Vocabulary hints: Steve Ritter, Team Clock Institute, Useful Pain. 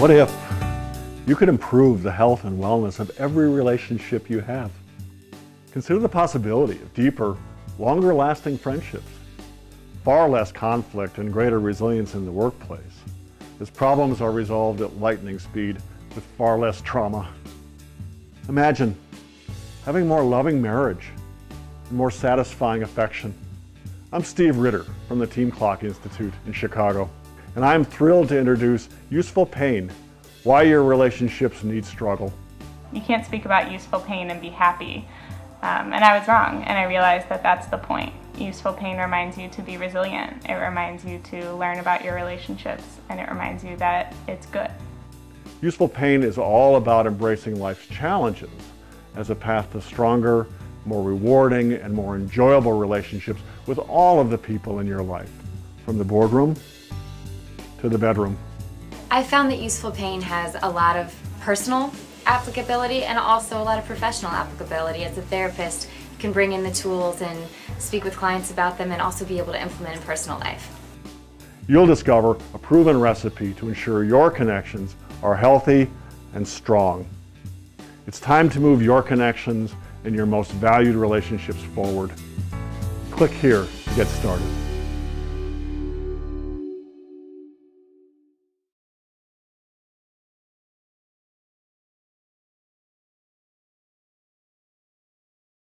What if you could improve the health and wellness of every relationship you have? Consider the possibility of deeper, longer-lasting friendships, far less conflict and greater resilience in the workplace, as problems are resolved at lightning speed with far less trauma. Imagine having more loving marriage and more satisfying affection. I'm Steve Ritter from the Team Clock Institute in Chicago, and I'm thrilled to introduce Useful Pain, Why Your Relationships Need Struggle. You can't speak about useful pain and be happy. And I was wrong, and I realized that that's the point. Useful pain reminds you to be resilient. It reminds you to learn about your relationships, and it reminds you that it's good. Useful pain is all about embracing life's challenges as a path to stronger, more rewarding, and more enjoyable relationships with all of the people in your life, from the boardroom to the bedroom. I found that useful pain has a lot of personal applicability and also a lot of professional applicability. As a therapist, you can bring in the tools and speak with clients about them and also be able to implement in personal life. You'll discover a proven recipe to ensure your connections are healthy and strong. It's time to move your connections and your most valued relationships forward. Click here to get started.